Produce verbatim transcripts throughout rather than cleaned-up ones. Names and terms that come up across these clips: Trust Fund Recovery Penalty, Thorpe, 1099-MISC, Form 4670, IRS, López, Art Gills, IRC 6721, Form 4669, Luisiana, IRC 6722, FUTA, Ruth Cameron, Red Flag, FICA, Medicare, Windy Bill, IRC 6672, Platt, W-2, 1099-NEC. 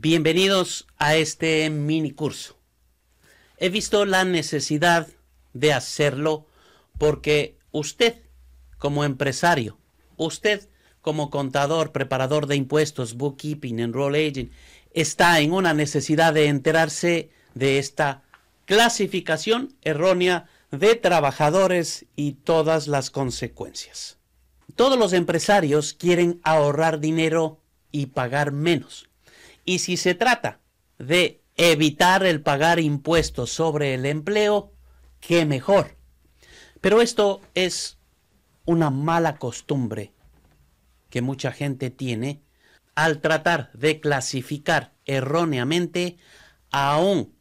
Bienvenidos a este mini curso. He visto la necesidad de hacerlo porque usted como empresario, usted como contador, preparador de impuestos, bookkeeping, enroll agent, está en una necesidad de enterarse de esta clasificación errónea de trabajadores y todas las consecuencias. Todos los empresarios quieren ahorrar dinero y pagar menos. Y si se trata de evitar el pagar impuestos sobre el empleo, qué mejor. Pero esto es una mala costumbre que mucha gente tiene al tratar de clasificar erróneamente a un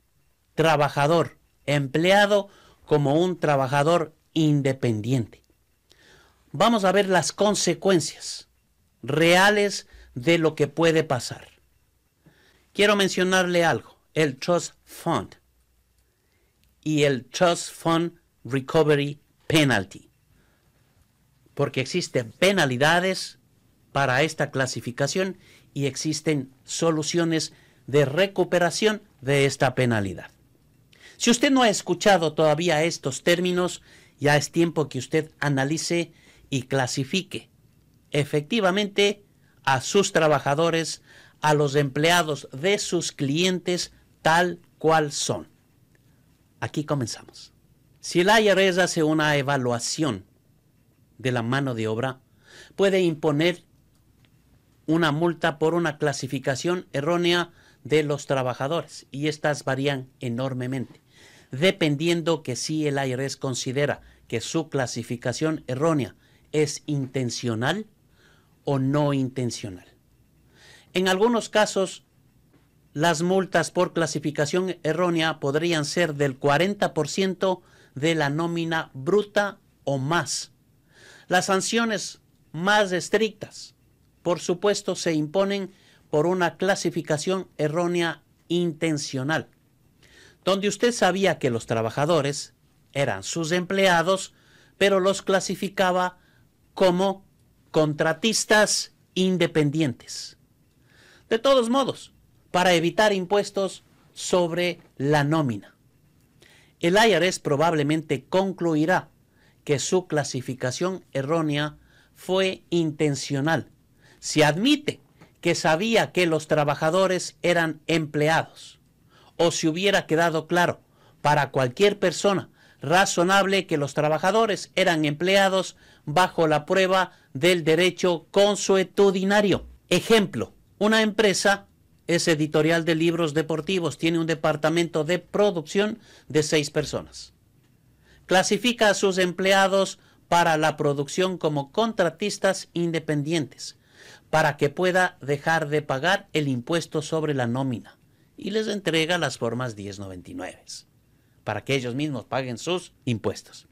trabajador empleado como un trabajador independiente. Vamos a ver las consecuencias reales de lo que puede pasar. Quiero mencionarle algo, el Trust Fund y el Trust Fund Recovery Penalty, porque existen penalidades para esta clasificación y existen soluciones de recuperación de esta penalidad. Si usted no ha escuchado todavía estos términos, ya es tiempo que usted analice y clasifique efectivamente a sus trabajadores, a los empleados de sus clientes tal cual son. Aquí comenzamos. Si el I R S hace una evaluación de la mano de obra, puede imponer una multa por una clasificación errónea de los trabajadores, y estas varían enormemente, dependiendo que si el I R S considera que su clasificación errónea es intencional o no intencional. En algunos casos, las multas por clasificación errónea podrían ser del cuarenta por ciento de la nómina bruta o más. Las sanciones más estrictas, por supuesto, se imponen por una clasificación errónea intencional, donde usted sabía que los trabajadores eran sus empleados, pero los clasificaba como contratistas independientes. De todos modos, para evitar impuestos sobre la nómina, el I R S probablemente concluirá que su clasificación errónea fue intencional. Se admite que sabía que los trabajadores eran empleados, o si hubiera quedado claro para cualquier persona razonable que los trabajadores eran empleados bajo la prueba del derecho consuetudinario. Ejemplo. Una empresa es editorial de libros deportivos, tiene un departamento de producción de seis personas. Clasifica a sus empleados para la producción como contratistas independientes, para que pueda dejar de pagar el impuesto sobre la nómina, y les entrega las formas diez noventa y nueve, para que ellos mismos paguen sus impuestos.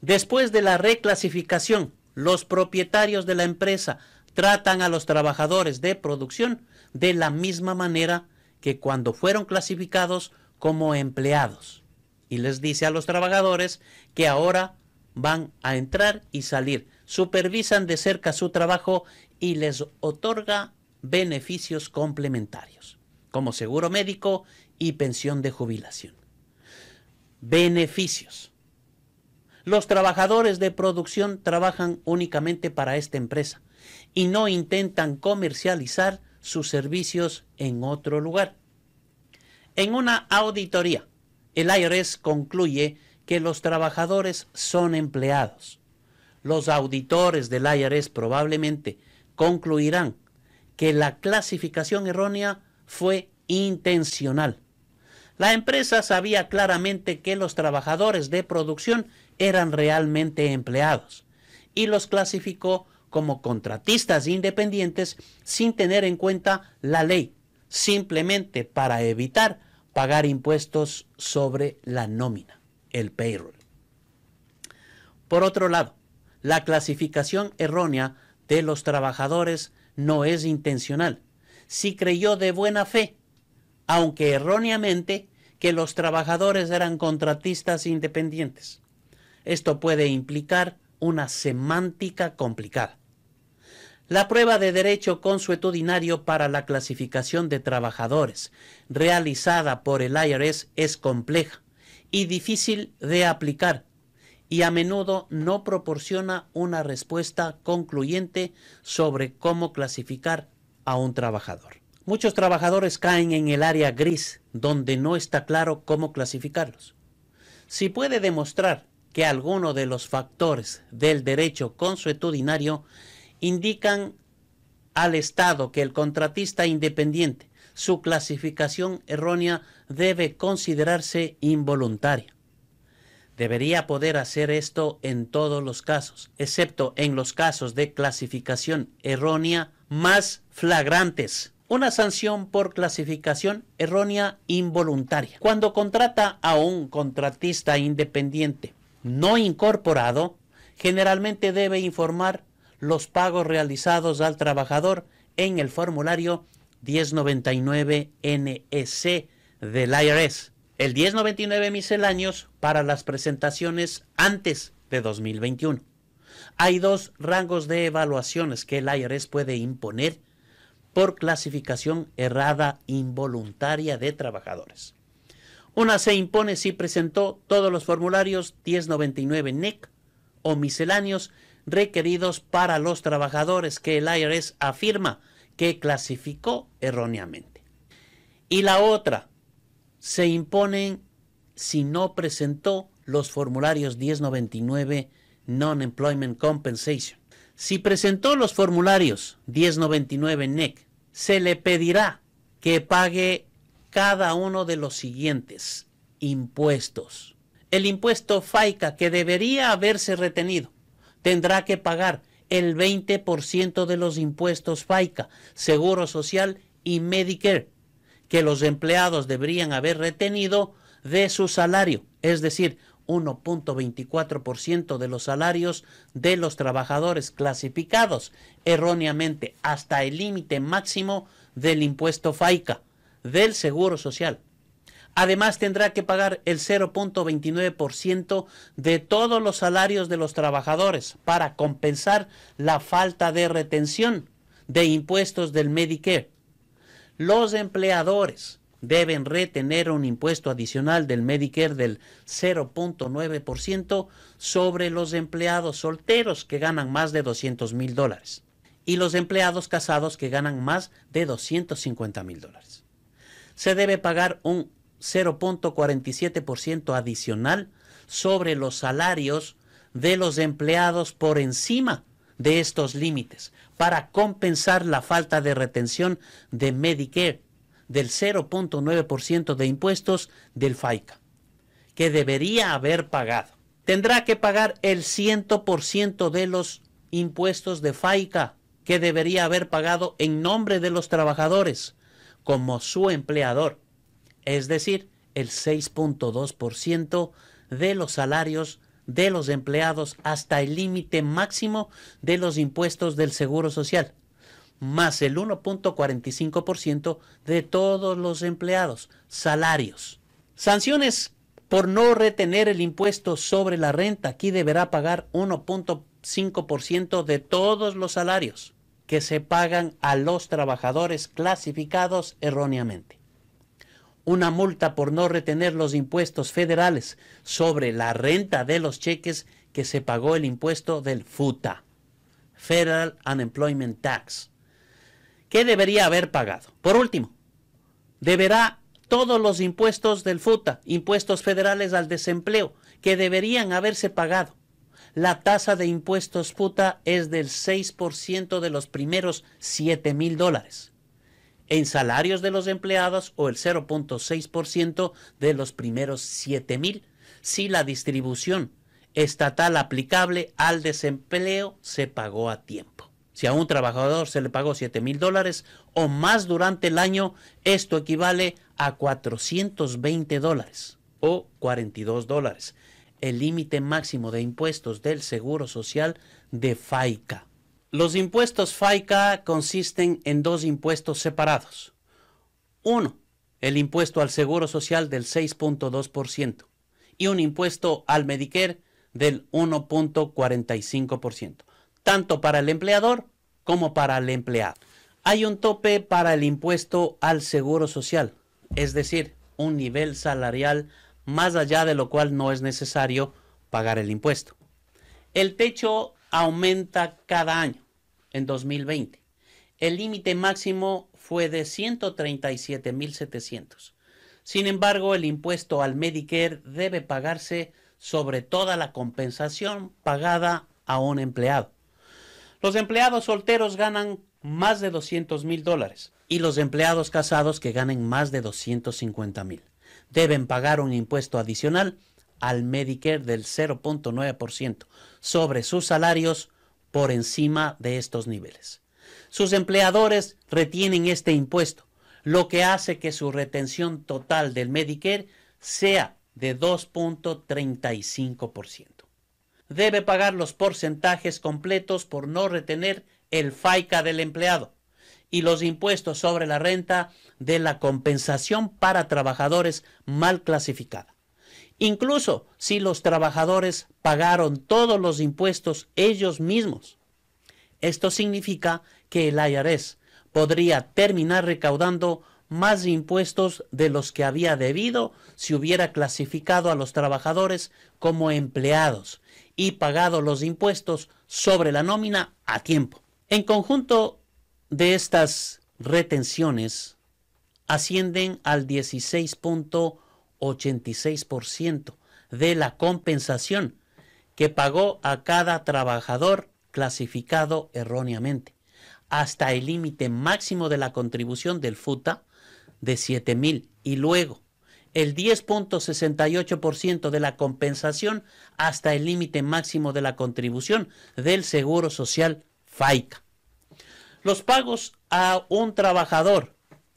Después de la reclasificación, los propietarios de la empresa tratan a los trabajadores de producción de la misma manera que cuando fueron clasificados como empleados. Y les dice a los trabajadores que ahora van a entrar y salir. Supervisan de cerca su trabajo y les otorga beneficios complementarios, como seguro médico y pensión de jubilación. Beneficios. Los trabajadores de producción trabajan únicamente para esta empresa y no intentan comercializar sus servicios en otro lugar. En una auditoría, el I R S concluye que los trabajadores son empleados. Los auditores del I R S probablemente concluirán que la clasificación errónea fue intencional. La empresa sabía claramente que los trabajadores de producción eran realmente empleados y los clasificó como contratistas independientes sin tener en cuenta la ley, simplemente para evitar pagar impuestos sobre la nómina, el payroll. Por otro lado, la clasificación errónea de los trabajadores no es intencional. Si creyó de buena fe, aunque erróneamente, que los trabajadores eran contratistas independientes. Esto puede implicar una semántica complicada. La prueba de derecho consuetudinario para la clasificación de trabajadores realizada por el I R S es compleja y difícil de aplicar y a menudo no proporciona una respuesta concluyente sobre cómo clasificar a un trabajador. Muchos trabajadores caen en el área gris donde no está claro cómo clasificarlos. Si puede demostrar que alguno de los factores del derecho consuetudinario indican al Estado que el contratista independiente, su clasificación errónea debe considerarse involuntaria. Debería poder hacer esto en todos los casos, excepto en los casos de clasificación errónea más flagrantes. Una sanción por clasificación errónea involuntaria. Cuando contrata a un contratista independiente no incorporado, generalmente debe informar los pagos realizados al trabajador en el formulario diez noventa y nueve N E C del I R S, el diez noventa y nueve misceláneos para las presentaciones antes de dos mil veintiuno. Hay dos rangos de evaluaciones que el I R S puede imponer por clasificación errada involuntaria de trabajadores. Una se impone si presentó todos los formularios diez noventa y nueve N E C o misceláneos requeridos para los trabajadores que el I R S afirma que clasificó erróneamente. Y la otra se imponen si no presentó los formularios diez noventa y nueve Non-Employment Compensation. Si presentó los formularios diez noventa y nueve N E C, se le pedirá que pague cada uno de los siguientes impuestos. El impuesto FICA, que debería haberse retenido, tendrá que pagar el veinte por ciento de los impuestos FICA, Seguro Social y Medicare, que los empleados deberían haber retenido de su salario, es decir, uno punto veinticuatro por ciento de los salarios de los trabajadores clasificados erróneamente hasta el límite máximo del impuesto FICA, del Seguro Social. Además, tendrá que pagar el cero punto veintinueve por ciento de todos los salarios de los trabajadores para compensar la falta de retención de impuestos del Medicare. Los empleadores deben retener un impuesto adicional del Medicare del cero punto nueve por ciento sobre los empleados solteros que ganan más de doscientos mil dólares y los empleados casados que ganan más de doscientos cincuenta mil dólares. Se debe pagar un cero punto cuarenta y siete por ciento adicional sobre los salarios de los empleados por encima de estos límites para compensar la falta de retención de Medicare del cero punto nueve por ciento de impuestos del FICA que debería haber pagado. Tendrá que pagar el cien por ciento de los impuestos de FICA que debería haber pagado en nombre de los trabajadores como su empleador, es decir, el seis punto dos por ciento de los salarios de los empleados hasta el límite máximo de los impuestos del Seguro Social, más el uno punto cuarenta y cinco por ciento de todos los empleados, salarios. Sanciones por no retener el impuesto sobre la renta. Aquí deberá pagar uno punto cinco por ciento de todos los salarios que se pagan a los trabajadores clasificados erróneamente. Una multa por no retener los impuestos federales sobre la renta de los cheques que se pagó el impuesto del FUTA, Federal Unemployment Tax, que debería haber pagado. Por último, deberá todos los impuestos del FUTA, impuestos federales al desempleo, que deberían haberse pagado. La tasa de impuestos FUTA es del seis por ciento de los primeros siete mil dólares. En salarios de los empleados o el cero punto seis por ciento de los primeros siete mil, si la distribución estatal aplicable al desempleo se pagó a tiempo. Si a un trabajador se le pagó siete mil dólares o más durante el año, esto equivale a cuatrocientos veinte dólares o cuarenta y dos dólares, el límite máximo de impuestos del Seguro Social de FICA. Los impuestos FICA consisten en dos impuestos separados. Uno, el impuesto al Seguro Social del seis punto dos por ciento y un impuesto al Medicare del uno punto cuarenta y cinco por ciento, tanto para el empleador como para el empleado. Hay un tope para el impuesto al seguro social, es decir, un nivel salarial más allá de lo cual no es necesario pagar el impuesto. El techo aumenta cada año. En dos mil veinte, el límite máximo fue de ciento treinta y siete mil setecientos. Sin embargo, el impuesto al Medicare debe pagarse sobre toda la compensación pagada a un empleado. Los empleados solteros ganan más de doscientos mil dólares y los empleados casados que ganen más de doscientos cincuenta mil deben pagar un impuesto adicional al Medicare del cero punto nueve por ciento sobre sus salarios por encima de estos niveles. Sus empleadores retienen este impuesto, lo que hace que su retención total del Medicare sea de dos punto treinta y cinco por ciento. Debe pagar los porcentajes completos por no retener el FICA del empleado y los impuestos sobre la renta de la compensación para trabajadores mal clasificada. Incluso si los trabajadores pagaron todos los impuestos ellos mismos. Esto significa que el I R S podría terminar recaudando más impuestos de los que había debido si hubiera clasificado a los trabajadores como empleados y pagado los impuestos sobre la nómina a tiempo. En conjunto de estas retenciones ascienden al dieciséis punto ochenta y seis por ciento de la compensación que pagó a cada trabajador clasificado erróneamente, hasta el límite máximo de la contribución del FUTA de siete mil y luego el diez punto sesenta y ocho por ciento de la compensación hasta el límite máximo de la contribución del Seguro Social FICA. Los pagos a un trabajador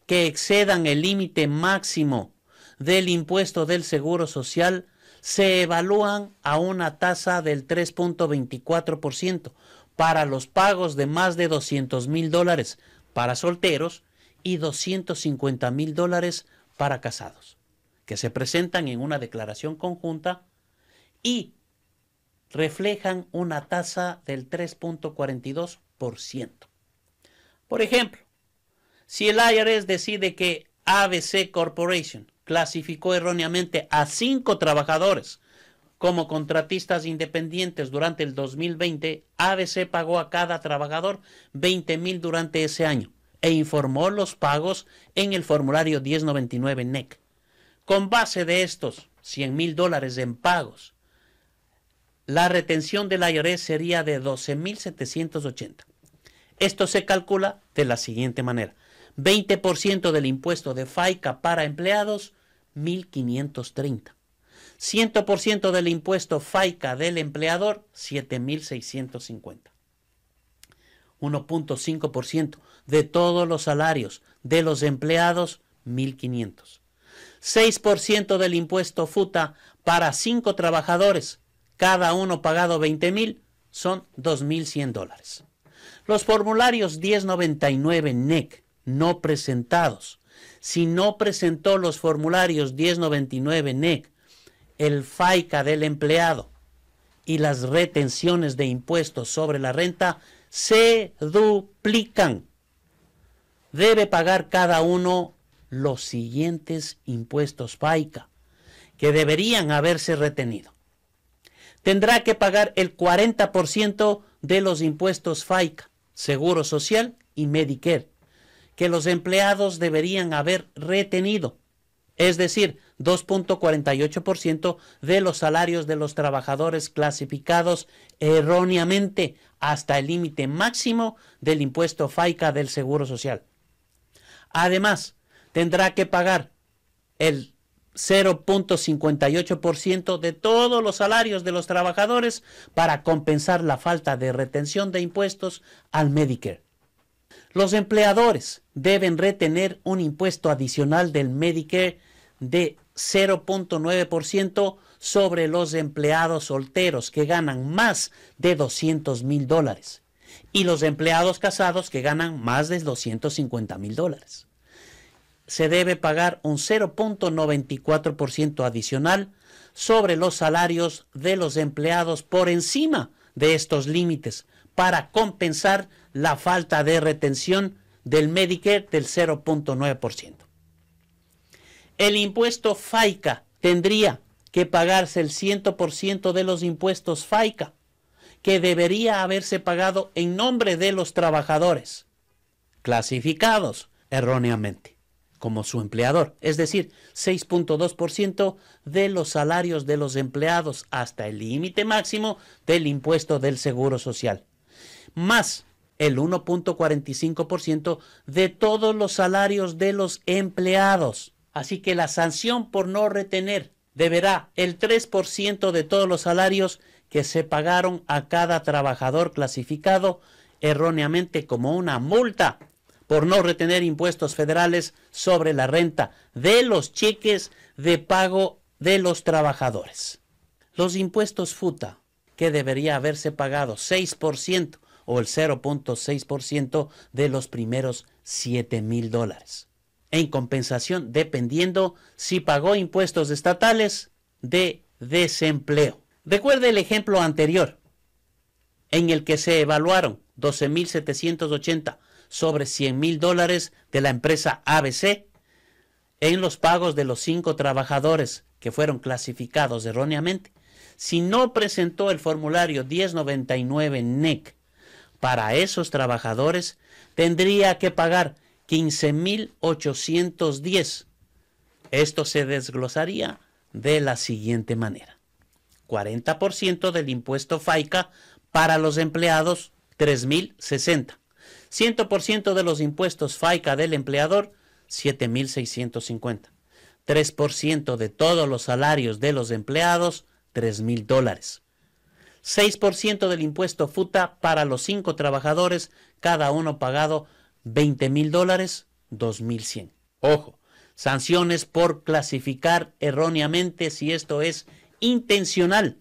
que excedan el límite máximo del impuesto del Seguro Social se evalúan a una tasa del tres punto veinticuatro por ciento para los pagos de más de doscientos mil dólares para solteros y doscientos cincuenta mil dólares para casados, que se presentan en una declaración conjunta y reflejan una tasa del tres punto cuarenta y dos por ciento. Por ejemplo, si el I R S decide que A B C Corporation clasificó erróneamente a cinco trabajadores como contratistas independientes durante el dos mil veinte, A B C pagó a cada trabajador veinte mil durante ese año e informó los pagos en el formulario diez noventa y nueve N E C. Con base de estos cien mil dólares en pagos, la retención del I R S sería de doce mil setecientos ochenta. Esto se calcula de la siguiente manera: veinte por ciento del impuesto de FICA para empleados, mil quinientos treinta. cien por ciento del impuesto FICA del empleador, siete mil seiscientos cincuenta. uno punto cinco por ciento de todos los salarios de los empleados, mil quinientos. seis por ciento del impuesto FUTA para cinco trabajadores, cada uno pagado veinte mil, son dos mil cien dólares. Los formularios diez noventa y nueve N E C no presentados. Si no presentó los formularios diez noventa y nueve N E C, el FICA del empleado y las retenciones de impuestos sobre la renta se duplican. Debe pagar cada uno los siguientes impuestos FICA que deberían haberse retenido. Tendrá que pagar el cuarenta por ciento de los impuestos FICA, Seguro Social y Medicare, que los empleados deberían haber retenido, es decir, dos punto cuarenta y ocho por ciento de los salarios de los trabajadores clasificados erróneamente hasta el límite máximo del impuesto FICA del Seguro Social. Además, tendrá que pagar el cero punto cincuenta y ocho por ciento de todos los salarios de los trabajadores para compensar la falta de retención de impuestos al Medicare. Los empleadores deben retener un impuesto adicional del Medicare de cero punto nueve por ciento sobre los empleados solteros que ganan más de doscientos mil dólares y los empleados casados que ganan más de doscientos cincuenta mil dólares. Se debe pagar un cero punto noventa y cuatro por ciento adicional sobre los salarios de los empleados por encima de estos límites para compensar la falta de retención del Medicare del cero punto nueve por ciento. El impuesto FICA tendría que pagarse el cien por ciento de los impuestos FICA, que debería haberse pagado en nombre de los trabajadores, clasificados erróneamente como su empleador, es decir, seis punto dos por ciento de los salarios de los empleados hasta el límite máximo del impuesto del Seguro Social, más el uno punto cuarenta y cinco por ciento de todos los salarios de los empleados. Así que la sanción por no retener deberá el tres por ciento de todos los salarios que se pagaron a cada trabajador clasificado erróneamente como una multa por no retener impuestos federales sobre la renta de los cheques de pago de los trabajadores. Los impuestos FUTA, que debería haberse pagado seis por ciento o el cero punto seis por ciento de los primeros siete mil dólares, en compensación dependiendo si pagó impuestos estatales de desempleo. Recuerde el ejemplo anterior, en el que se evaluaron doce mil setecientos ochenta sobre cien mil dólares de la empresa A B C en los pagos de los cinco trabajadores que fueron clasificados erróneamente. Si no presentó el formulario diez noventa y nueve N E C para esos trabajadores, tendría que pagar quince mil ochocientos diez. Esto se desglosaría de la siguiente manera: cuarenta por ciento del impuesto FICA para los empleados, tres mil sesenta. cien por ciento de los impuestos FICA del empleador, siete mil seiscientos cincuenta. tres por ciento de todos los salarios de los empleados, tres mil dólares. seis por ciento del impuesto FUTA para los cinco trabajadores, cada uno pagado veinte mil dólares, dos mil cien. Ojo, sanciones por clasificar erróneamente si esto es intencional.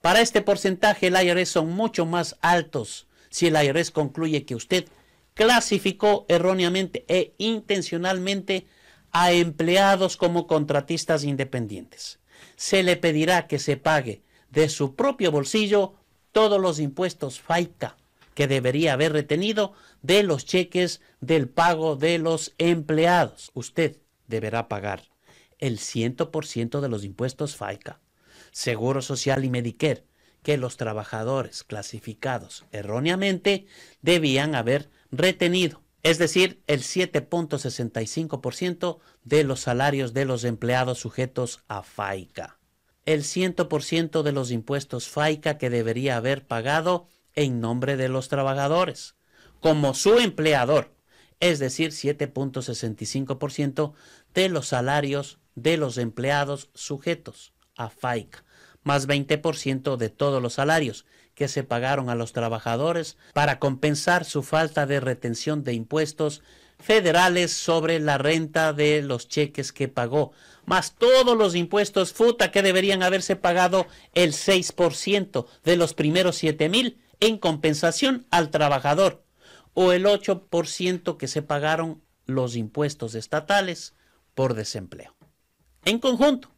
Para este porcentaje el I R S son mucho más altos si el I R S concluye que usted clasificó erróneamente e intencionalmente a empleados como contratistas independientes. Se le pedirá que se pague de su propio bolsillo todos los impuestos FICA que debería haber retenido de los cheques del pago de los empleados. Usted deberá pagar el cien por ciento de los impuestos FICA, Seguro Social y Medicare, que los trabajadores clasificados erróneamente debían haber retenido, es decir, el siete punto sesenta y cinco por ciento de los salarios de los empleados sujetos a FICA, el cien por ciento de los impuestos FICA que debería haber pagado en nombre de los trabajadores como su empleador, es decir, siete punto sesenta y cinco por ciento de los salarios de los empleados sujetos a FICA, más veinte por ciento de todos los salarios que se pagaron a los trabajadores para compensar su falta de retención de impuestos federales sobre la renta de los cheques que pagó, más todos los impuestos FUTA que deberían haberse pagado el seis por ciento de los primeros siete mil en compensación al trabajador, o el ocho por ciento que se pagaron los impuestos estatales por desempleo. En conjunto,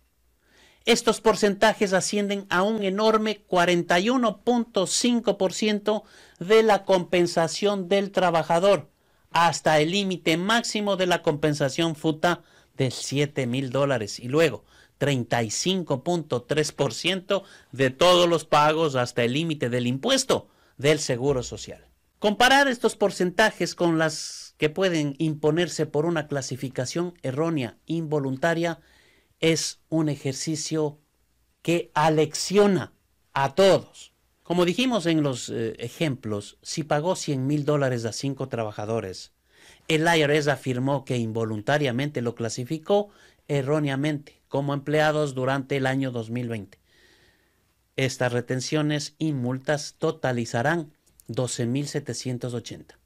estos porcentajes ascienden a un enorme cuarenta y uno punto cinco por ciento de la compensación del trabajador hasta el límite máximo de la compensación FUTA de siete mil dólares y luego treinta y cinco punto tres por ciento de todos los pagos hasta el límite del impuesto del Seguro Social. Comparar estos porcentajes con las que pueden imponerse por una clasificación errónea involuntaria es un ejercicio que alecciona a todos. Como dijimos en los eh, ejemplos, si pagó cien mil dólares a cinco trabajadores, el I R S afirmó que involuntariamente lo clasificó erróneamente como empleados durante el año dos mil veinte. Estas retenciones y multas totalizarán doce mil setecientos ochenta.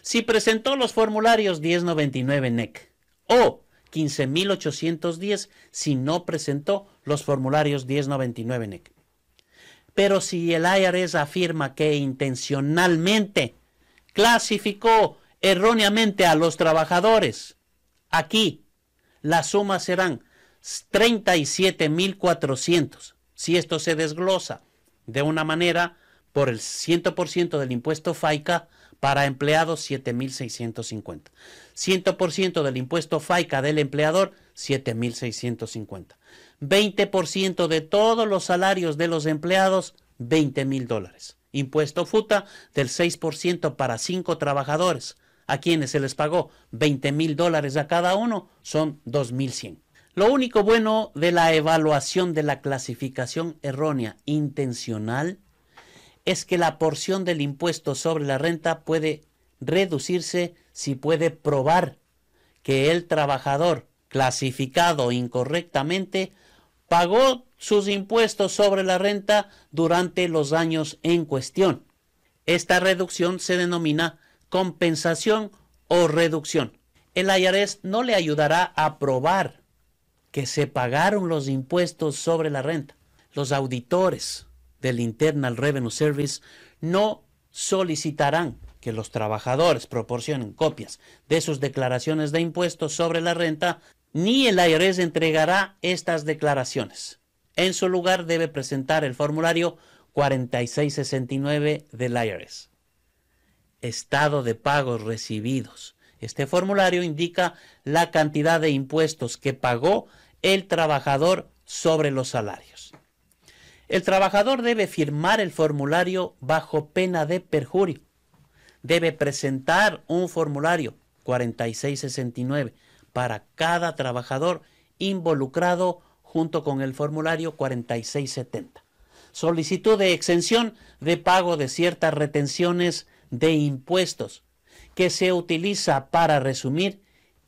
Si presentó los formularios diez noventa y nueve N E C o quince mil ochocientos diez si no presentó los formularios diez noventa y nueve N E C. Pero si el I R S afirma que intencionalmente clasificó erróneamente a los trabajadores, aquí las sumas serán treinta y siete mil cuatrocientos si esto se desglosa de una manera por el cien por ciento del impuesto FICA para empleados, siete mil seiscientos cincuenta. cien por ciento del impuesto FICA del empleador, siete mil seiscientos cincuenta. veinte por ciento de todos los salarios de los empleados, veinte mil dólares. Impuesto FUTA del seis por ciento para cinco trabajadores, a quienes se les pagó veinte mil dólares a cada uno, son dos mil cien. Lo único bueno de la evaluación de la clasificación errónea intencional es que la porción del impuesto sobre la renta puede reducirse si puede probar que el trabajador clasificado incorrectamente pagó sus impuestos sobre la renta durante los años en cuestión. Esta reducción se denomina compensación o reducción. El I R S no le ayudará a probar que se pagaron los impuestos sobre la renta. Los auditores del Internal Revenue Service no solicitarán que los trabajadores proporcionen copias de sus declaraciones de impuestos sobre la renta, ni el I R S entregará estas declaraciones. En su lugar debe presentar el formulario cuarenta y seis sesenta y nueve del I R S. Estado de pagos recibidos. Este formulario indica la cantidad de impuestos que pagó el trabajador sobre los salarios. El trabajador debe firmar el formulario bajo pena de perjurio. Debe presentar un formulario cuarenta y seis sesenta y nueve para cada trabajador involucrado junto con el formulario cuarenta y seis setenta. Solicitud de exención de pago de ciertas retenciones de impuestos que se utiliza para resumir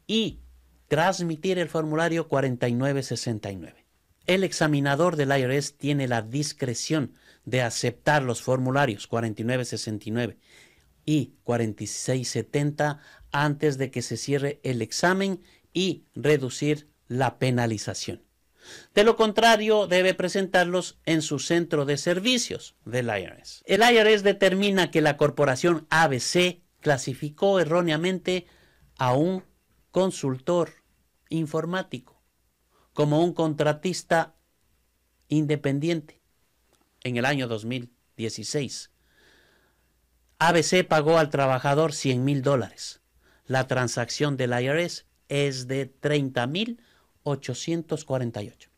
y transmitir el formulario cuarenta y nueve sesenta y nueve. El examinador del I R S tiene la discreción de aceptar los formularios cuarenta y nueve sesenta y nueve y cuarenta y seis setenta antes de que se cierre el examen y reducir la penalización. De lo contrario, debe presentarlos en su centro de servicios del I R S. El I R S determina que la corporación A B C clasificó erróneamente a un consultor informático como un contratista independiente en el año dos mil dieciséis. A B C pagó al trabajador cien mil dólares. La transacción del I R S es de treinta mil ochocientos cuarenta y ocho.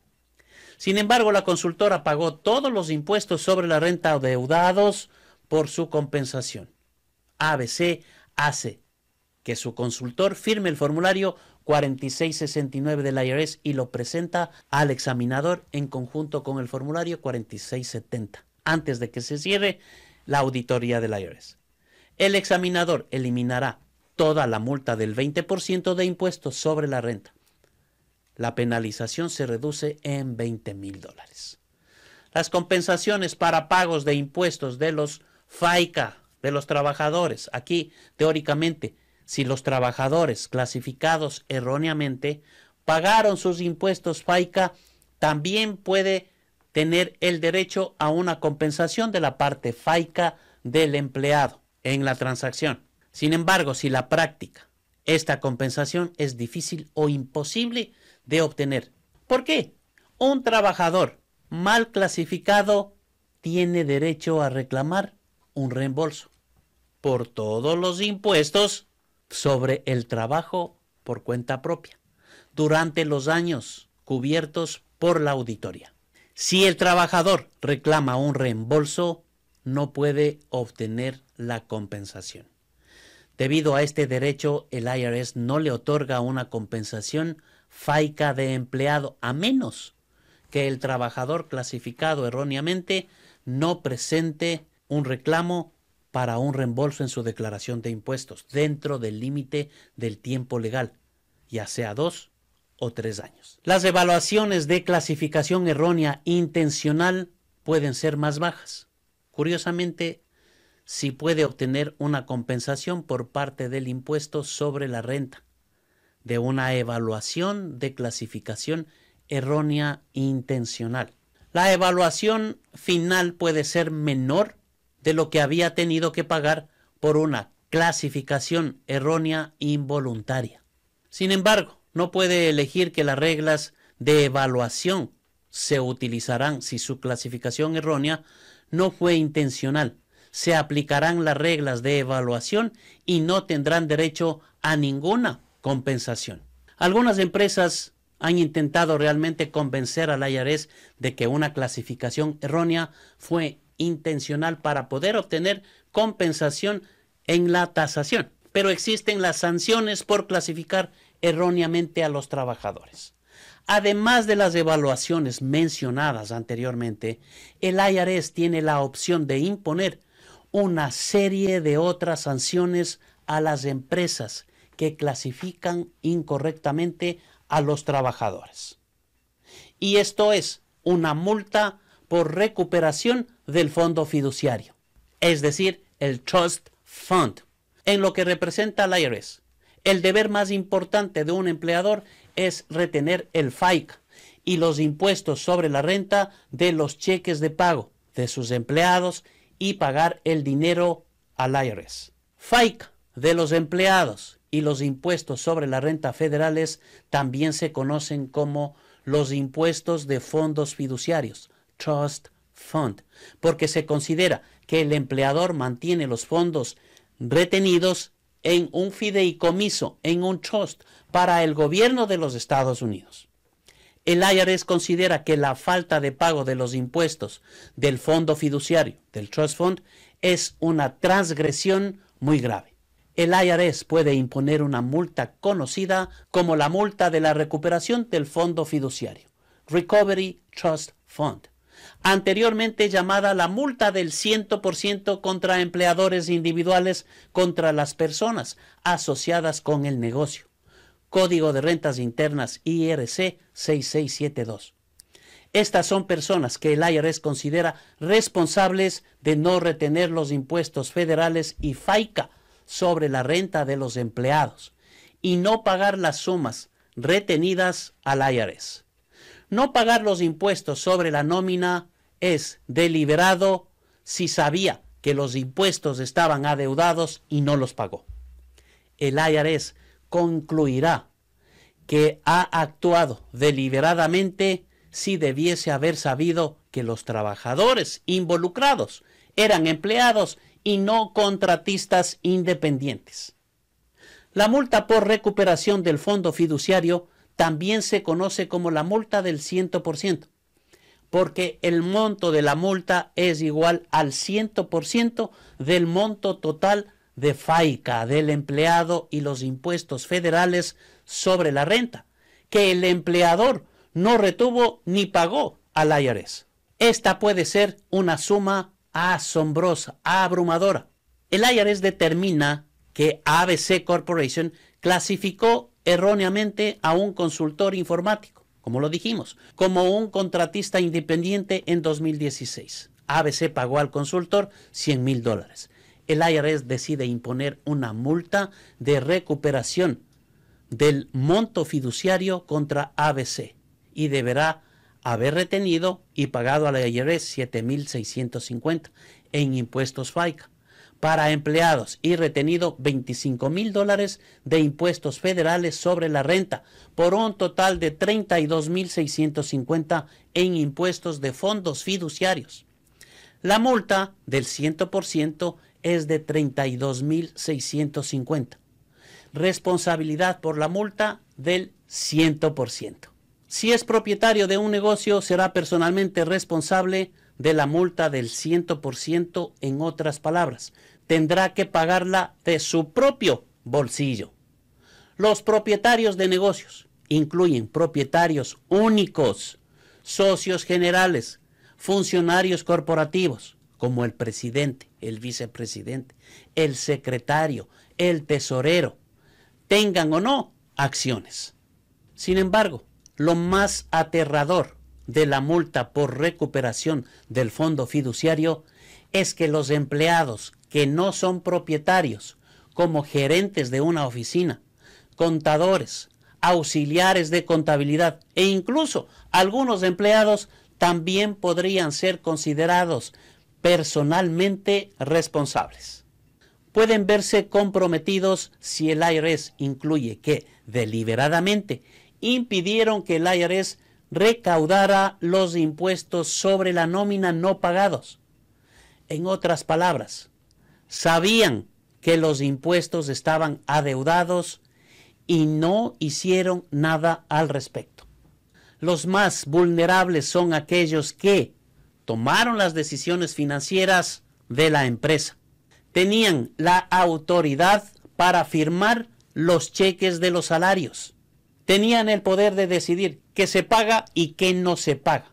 Sin embargo, la consultora pagó todos los impuestos sobre la renta adeudados por su compensación. A B C hace que su consultor firme el formulario cuarenta y seis sesenta y nueve del I R S y lo presenta al examinador en conjunto con el formulario cuarenta y seis setenta antes de que se cierre la auditoría del I R S. El examinador eliminará toda la multa del veinte por ciento de impuestos sobre la renta. La penalización se reduce en veinte mil dólares. Las compensaciones para pagos de impuestos de los FICA, de los trabajadores. Aquí, teóricamente, si los trabajadores clasificados erróneamente pagaron sus impuestos FICA, también puede tener el derecho a una compensación de la parte FICA del empleado en la transacción. Sin embargo, si la práctica, esta compensación es difícil o imposible de obtener. ¿Por qué? Un trabajador mal clasificado tiene derecho a reclamar un reembolso por todos los impuestos sobre el trabajo por cuenta propia durante los años cubiertos por la auditoría. Si el trabajador reclama un reembolso, no puede obtener la compensación. Debido a este derecho, el I R S no le otorga una compensación FICA de empleado, a menos que el trabajador clasificado erróneamente no presente un reclamo para un reembolso en su declaración de impuestos dentro del límite del tiempo legal, ya sea dos o tres años. Las evaluaciones de clasificación errónea intencional pueden ser más bajas. Curiosamente, sí puede obtener una compensación por parte del impuesto sobre la renta de una evaluación de clasificación errónea intencional. La evaluación final puede ser menor de lo que había tenido que pagar por una clasificación errónea involuntaria. Sin embargo, no puede elegir que las reglas de evaluación se utilizarán si su clasificación errónea no fue intencional. Se aplicarán las reglas de evaluación y no tendrán derecho a ninguna compensación. Algunas empresas han intentado realmente convencer al I R S de que una clasificación errónea fue intencional para poder obtener compensación en la tasación. Pero existen las sanciones por clasificar erróneamente a los trabajadores. Además de las evaluaciones mencionadas anteriormente, el I R S tiene la opción de imponer una serie de otras sanciones a las empresas que clasifican incorrectamente a los trabajadores. Y esto es una multa por recuperación del fondo fiduciario, es decir, el Trust Fund, en lo que representa al I R S. El deber más importante de un empleador es retener el FICA y los impuestos sobre la renta de los cheques de pago de sus empleados y pagar el dinero al I R S. FICA de los empleados y los impuestos sobre la renta federales también se conocen como los impuestos de fondos fiduciarios, Trust Fund, porque se considera que el empleador mantiene los fondos retenidos en un fideicomiso, en un trust, para el gobierno de los Estados Unidos. El I R S considera que la falta de pago de los impuestos del fondo fiduciario, del Trust Fund, es una transgresión muy grave. El I R S puede imponer una multa conocida como la multa de la recuperación del fondo fiduciario, Recovery Trust Fund, anteriormente llamada la multa del cien por ciento contra empleadores individuales contra las personas asociadas con el negocio. Código de Rentas Internas I R C seis seis siete dos. Estas son personas que el I R S considera responsables de no retener los impuestos federales y FICA sobre la renta de los empleados y no pagar las sumas retenidas al I R S. No pagar los impuestos sobre la nómina es deliberado si sabía que los impuestos estaban adeudados y no los pagó. El I R S concluirá que ha actuado deliberadamente si debiese haber sabido que los trabajadores involucrados eran empleados y no contratistas independientes. La multa por recuperación del fondo fiduciario también se conoce como la multa del cien por ciento, porque el monto de la multa es igual al cien por ciento del monto total de FICA del empleado y los impuestos federales sobre la renta, que el empleador no retuvo ni pagó al I R S. Esta puede ser una suma asombrosa, abrumadora. El I R S determina que A B C Corporation clasificó erróneamente a un consultor informático, como lo dijimos, como un contratista independiente en dos mil dieciséis. A B C pagó al consultor cien mil dólares. El I R S decide imponer una multa de recuperación del monto fiduciario contra A B C y deberá haber retenido y pagado al I R S siete mil seiscientos cincuenta en impuestos FICA para empleados y retenido veinticinco mil dólares de impuestos federales sobre la renta, por un total de treinta y dos mil seiscientos cincuenta en impuestos de fondos fiduciarios. La multa del cien por ciento es de treinta y dos mil seiscientos cincuenta. Responsabilidad por la multa del cien por ciento. Si es propietario de un negocio, será personalmente responsable de la multa del cien por ciento, en otras palabras, tendrá que pagarla de su propio bolsillo. Los propietarios de negocios incluyen propietarios únicos, socios generales, funcionarios corporativos, como el presidente, el vicepresidente, el secretario, el tesorero, tengan o no acciones. Sin embargo, lo más aterrador de la multa por recuperación del fondo fiduciario es que los empleados que no son propietarios, como gerentes de una oficina, contadores, auxiliares de contabilidad e incluso algunos empleados también podrían ser considerados personalmente responsables. Pueden verse comprometidos si el I R S incluye que deliberadamente impidieron que el I R S recaudará los impuestos sobre la nómina no pagados. En otras palabras, sabían que los impuestos estaban adeudados y no hicieron nada al respecto. Los más vulnerables son aquellos que tomaron las decisiones financieras de la empresa. Tenían la autoridad para firmar los cheques de los salarios. Tenían el poder de decidir qué se paga y qué no se paga.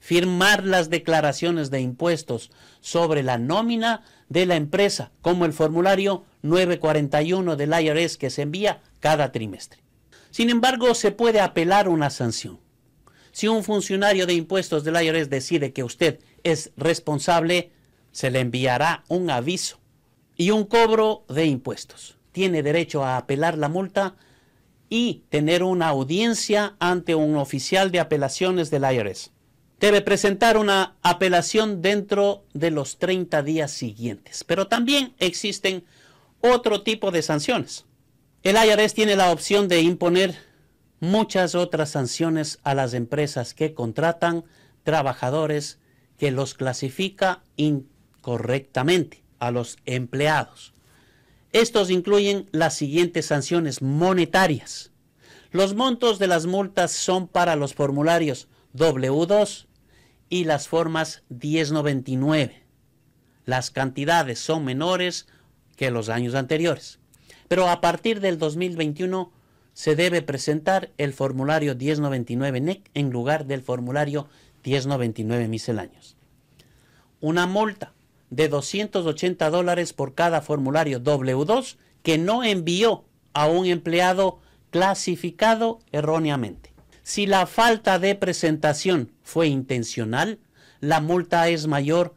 Firmar las declaraciones de impuestos sobre la nómina de la empresa, como el formulario nueve cuarenta y uno del I R S que se envía cada trimestre. Sin embargo, se puede apelar una sanción. Si un funcionario de impuestos del I R S decide que usted es responsable, se le enviará un aviso y un cobro de impuestos. Tiene derecho a apelar la multa y tener una audiencia ante un oficial de apelaciones del I R S. Debe presentar una apelación dentro de los treinta días siguientes. Pero también existen otro tipo de sanciones. El I R S tiene la opción de imponer muchas otras sanciones a las empresas que contratan trabajadores que los clasifica incorrectamente a los empleados. Estos incluyen las siguientes sanciones monetarias. Los montos de las multas son para los formularios doble u dos y las formas diez noventa y nueve. Las cantidades son menores que los años anteriores, pero a partir del dos mil veintiuno se debe presentar el formulario diez noventa y nueve N E C en lugar del formulario diez noventa y nueve misceláneos. Una multa de doscientos ochenta dólares por cada formulario doble u dos que no envió a un empleado clasificado erróneamente. Si la falta de presentación fue intencional, la multa es mayor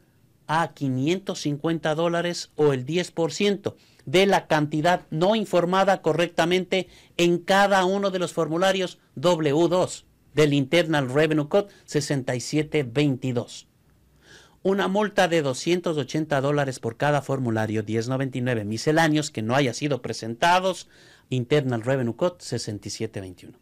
a quinientos cincuenta dólares o el diez por ciento de la cantidad no informada correctamente en cada uno de los formularios doble u dos del Internal Revenue Code sesenta y siete veintidós. Una multa de doscientos ochenta dólares por cada formulario diez noventa y nueve misceláneos que no haya sido presentados, Internal Revenue Code sesenta y siete veintiuno.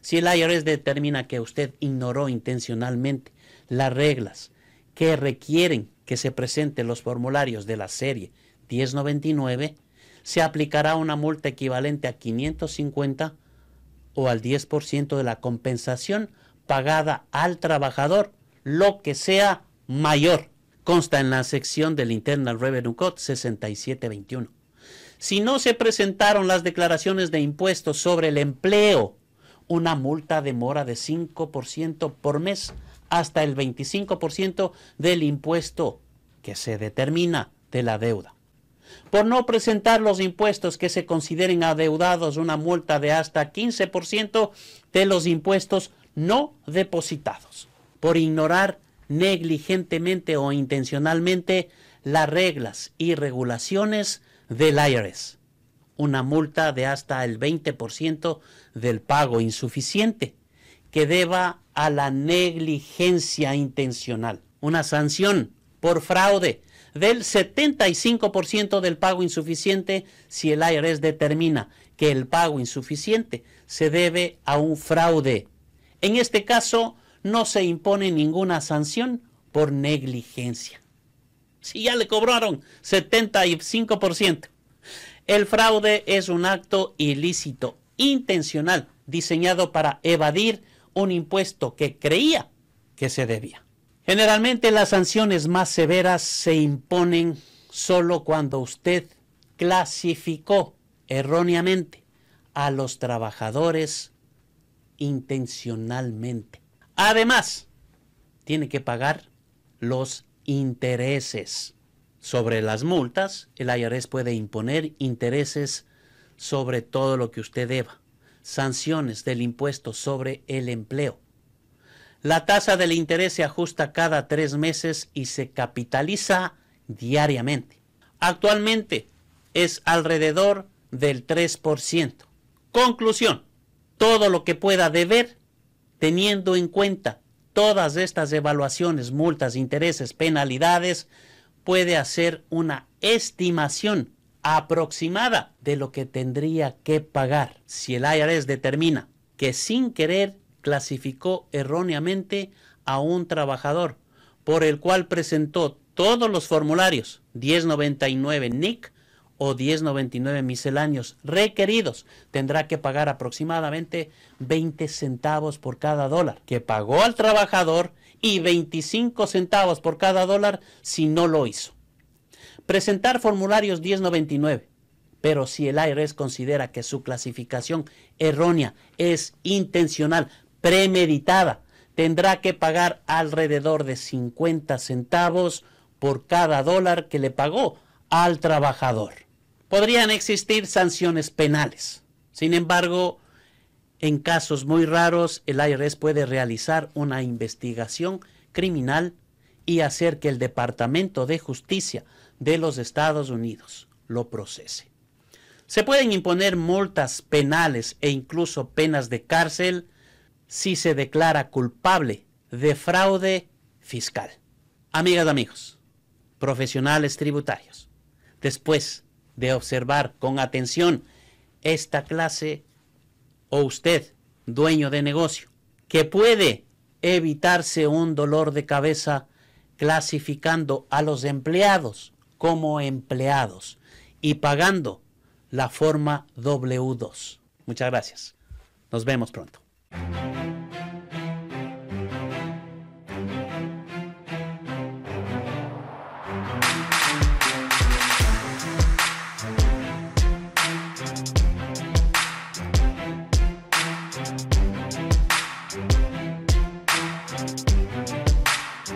Si el I R S determina que usted ignoró intencionalmente las reglas que requieren que se presenten los formularios de la serie diez noventa y nueve, se aplicará una multa equivalente a quinientos cincuenta o al diez por ciento de la compensación pagada al trabajador, lo que sea mayor. Consta en la sección del Internal Revenue Code sesenta y siete veintiuno. Si no se presentaron las declaraciones de impuestos sobre el empleo, una multa de mora de cinco por ciento por mes hasta el veinticinco por ciento del impuesto que se determina de la deuda. Por no presentar los impuestos que se consideren adeudados, una multa de hasta quince por ciento de los impuestos no depositados. Por ignorar negligentemente o intencionalmente las reglas y regulaciones del I R S, una multa de hasta el veinte por ciento del pago insuficiente que deba a la negligencia intencional. Una sanción por fraude del setenta y cinco por ciento del pago insuficiente si el I R S determina que el pago insuficiente se debe a un fraude. En este caso, no se impone ninguna sanción por negligencia. Si ya le cobraron setenta y cinco por ciento. El fraude es un acto ilícito, intencional, diseñado para evadir un impuesto que creía que se debía. Generalmente las sanciones más severas se imponen solo cuando usted clasificó erróneamente a los trabajadores intencionalmente. Además, tiene que pagar los intereses. Sobre las multas, el I R S puede imponer intereses sobre todo lo que usted deba. Sanciones del impuesto sobre el empleo. La tasa del interés se ajusta cada tres meses y se capitaliza diariamente. Actualmente es alrededor del tres por ciento. Conclusión, todo lo que pueda deber, teniendo en cuenta todas estas evaluaciones, multas, intereses, penalidades, puede hacer una estimación aproximada de lo que tendría que pagar. Si el I R S determina que sin querer clasificó erróneamente a un trabajador por el cual presentó todos los formularios diez noventa y nueve N E C o diez noventa y nueve misceláneos requeridos, tendrá que pagar aproximadamente veinte centavos por cada dólar que pagó al trabajador y veinticinco centavos por cada dólar si no lo hizo. Presentar formularios diez noventa y nueve, pero si el I R S considera que su clasificación errónea es intencional, premeditada, tendrá que pagar alrededor de cincuenta centavos por cada dólar que le pagó al trabajador. Podrían existir sanciones penales. Sin embargo, en casos muy raros, el I R S puede realizar una investigación criminal y hacer que el Departamento de Justicia de los Estados Unidos lo procese. Se pueden imponer multas penales e incluso penas de cárcel si se declara culpable de fraude fiscal. Amigas, amigos, profesionales tributarios, después de observar con atención esta clase, o usted, dueño de negocio, que puede evitarse un dolor de cabeza clasificando a los empleados como empleados y pagando la forma W dos. Muchas gracias. Nos vemos pronto.